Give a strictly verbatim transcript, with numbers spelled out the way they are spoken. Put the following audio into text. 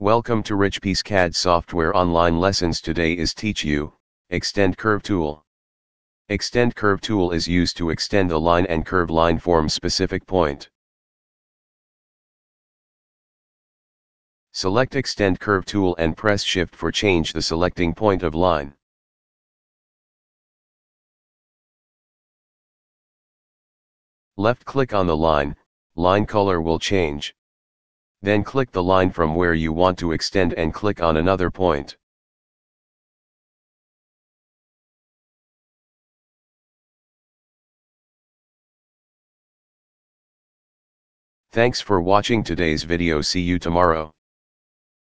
Welcome to Richpeace C A D Software Online Lessons. Today is teach you, Extend Curve Tool. Extend Curve Tool is used to extend a line and curve line form specific point. Select Extend Curve Tool and press Shift for change the selecting point of line. Left click on the line, line color will change. Then click the line from where you want to extend and click on another point. Thanks for watching today's video. See you tomorrow.